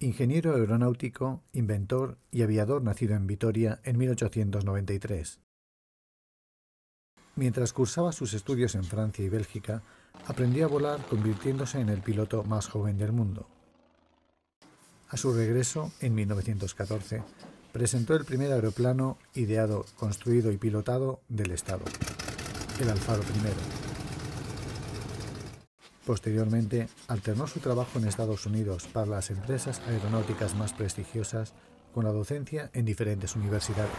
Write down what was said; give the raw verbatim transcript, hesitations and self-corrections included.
ingeniero aeronáutico, inventor y aviador nacido en Vitoria en mil ochocientos noventa y tres. Mientras cursaba sus estudios en Francia y Bélgica, aprendió a volar convirtiéndose en el piloto más joven del mundo. A su regreso, en mil novecientos catorce, presentó el primer aeroplano ideado, construido y pilotado del Estado, el Alfaro primero. Posteriormente, alternó su trabajo en Estados Unidos para las empresas aeronáuticas más prestigiosas con la docencia en diferentes universidades.